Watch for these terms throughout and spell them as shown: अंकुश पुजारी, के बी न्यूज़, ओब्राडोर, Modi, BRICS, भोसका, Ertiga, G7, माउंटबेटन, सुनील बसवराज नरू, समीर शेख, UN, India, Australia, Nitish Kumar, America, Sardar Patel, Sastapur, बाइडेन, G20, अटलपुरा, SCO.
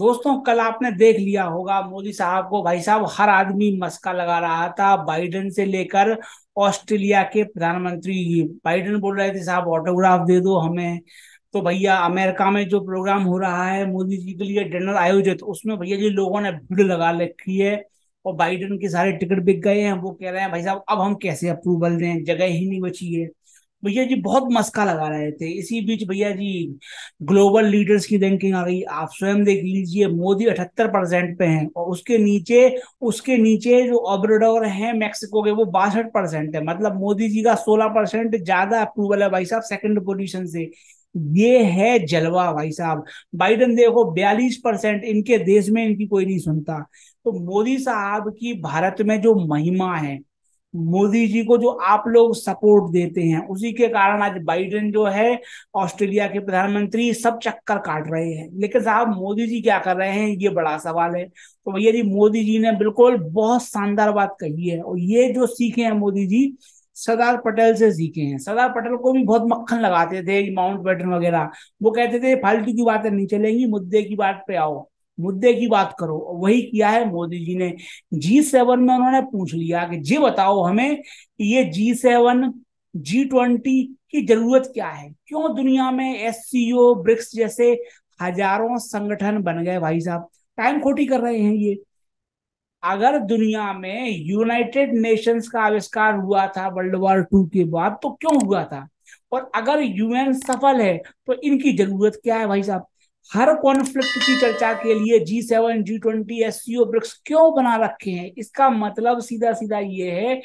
दोस्तों कल आपने देख लिया होगा मोदी साहब को, भाई साहब हर आदमी मस्का लगा रहा था, बाइडेन से लेकर ऑस्ट्रेलिया के प्रधानमंत्री। बाइडेन बोल रहे थे साहब ऑटोग्राफ दे दो हमें, तो भैया अमेरिका में जो प्रोग्राम हो रहा है मोदी जी के लिए डिनर आयोजित, उसमें भैया जी लोगों ने भीड़ लगा रखी है और बाइडेन के सारे टिकट बिक गए हैं। वो कह रहे हैं भाई साहब अब हम कैसे अप्रूवल दें, जगह ही नहीं बची है। भैया जी बहुत मस्का लगा रहे थे। इसी बीच भैया जी ग्लोबल लीडर्स की रैंकिंग आ गई, आप स्वयं देख लीजिए मोदी 78% पे हैं और उसके नीचे जो ओब्राडोर हैं मेक्सिको के वो 62% है। मतलब मोदी जी का 16% ज्यादा अप्रूवल है भाई साहब सेकंड पोजीशन से। ये है जलवा भाई साहब। बाइडेन देखो 42%, इनके देश में इनकी कोई नहीं सुनता। तो मोदी साहब की भारत में जो महिमा है, मोदी जी को जो आप लोग सपोर्ट देते हैं, उसी के कारण आज बाइडेन जो है ऑस्ट्रेलिया के प्रधानमंत्री सब चक्कर काट रहे हैं। लेकिन साहब मोदी जी क्या कर रहे हैं ये बड़ा सवाल है। तो भैया जी मोदी जी ने बिल्कुल बहुत शानदार बात कही है और ये जो सीखे हैं मोदी जी सरदार पटेल से सीखे हैं। सरदार पटेल को भी बहुत मक्खन लगाते थे माउंटबेटन वगैरह, वो कहते थे फालतू की बातें नहीं चलेंगी, मुद्दे की बात पे आओ, मुद्दे की बात करो। वही किया है मोदी जी ने। G7 में उन्होंने पूछ लिया कि जी बताओ हमें ये G7 G20 की जरूरत क्या है, क्यों दुनिया में SCO ब्रिक्स जैसे हजारों संगठन बन गए। भाई साहब टाइम खोटी कर रहे हैं ये। अगर दुनिया में यूनाइटेड नेशंस का आविष्कार हुआ था वर्ल्ड वॉर 2 के बाद तो क्यों हुआ था, और अगर UN सफल है तो इनकी जरूरत क्या है। भाई साहब हर कॉन्फ्लिक्ट की चर्चा के लिए G7 G20 SCO ब्रिक्स क्यों बना रखे हैं। इसका मतलब सीधा सीधा ये है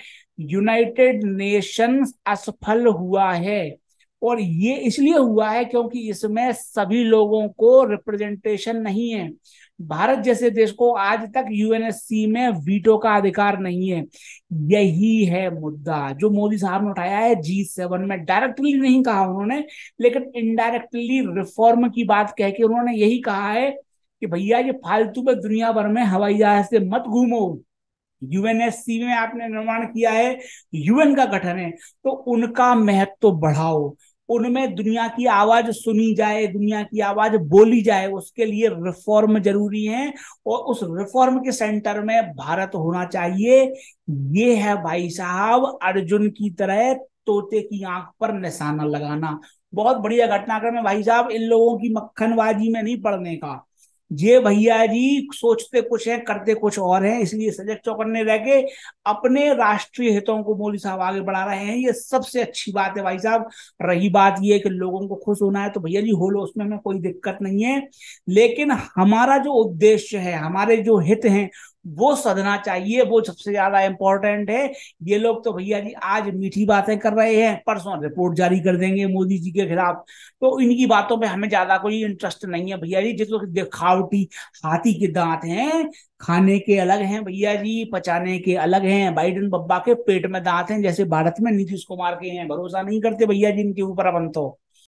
यूनाइटेड नेशंस असफल हुआ है, और ये इसलिए हुआ है क्योंकि इसमें सभी लोगों को रिप्रेजेंटेशन नहीं है। भारत जैसे देश को आज तक UNSC में वीटो का अधिकार नहीं है। यही है मुद्दा जो मोदी साहब ने उठाया है G7 में। डायरेक्टली नहीं कहा उन्होंने, लेकिन इनडायरेक्टली रिफॉर्म की बात कह के उन्होंने यही कहा है कि भैया ये फालतू में दुनिया भर में हवाई जहाज से मत घूमो। UNSC में आपने निर्माण किया है, UN का गठन है, तो उनका महत्व बढ़ाओ, उनमें दुनिया की आवाज सुनी जाए, दुनिया की आवाज बोली जाए, उसके लिए रिफॉर्म जरूरी है और उस रिफॉर्म के सेंटर में भारत होना चाहिए। ये है भाई साहब अर्जुन की तरह तोते की आंख पर निशाना लगाना। बहुत बढ़िया घटनाक्रम है भाई साहब, इन लोगों की मक्खनबाजी में नहीं पड़ने का। ये भैया जी सोचते कुछ है करते कुछ और है, इसलिए सजग चौकन्ने रह के अपने राष्ट्रीय हितों को मोदी साहब आगे बढ़ा रहे हैं। ये सबसे अच्छी बात है भाई साहब। रही बात ये कि लोगों को खुश होना है तो भैया जी हो लो, उसमें हमें कोई दिक्कत नहीं है, लेकिन हमारा जो उद्देश्य है, हमारे जो हित हैं वो सधना चाहिए, वो सबसे ज्यादा इंपॉर्टेंट है। ये लोग तो भैया जी आज मीठी बातें कर रहे हैं, परसों रिपोर्ट जारी कर देंगे मोदी जी के खिलाफ, तो इनकी बातों पे हमें ज्यादा कोई इंटरेस्ट नहीं है भैया जी। जिसको दिखावटी हाथी के दांत हैं, खाने के अलग हैं भैया जी, पचाने के अलग हैं। बाइडेन बब्बा के पेट में दांत हैं जैसे भारत में नीतीश कुमार के हैं। भरोसा नहीं करते भैया जी इनके ऊपर अपन तो।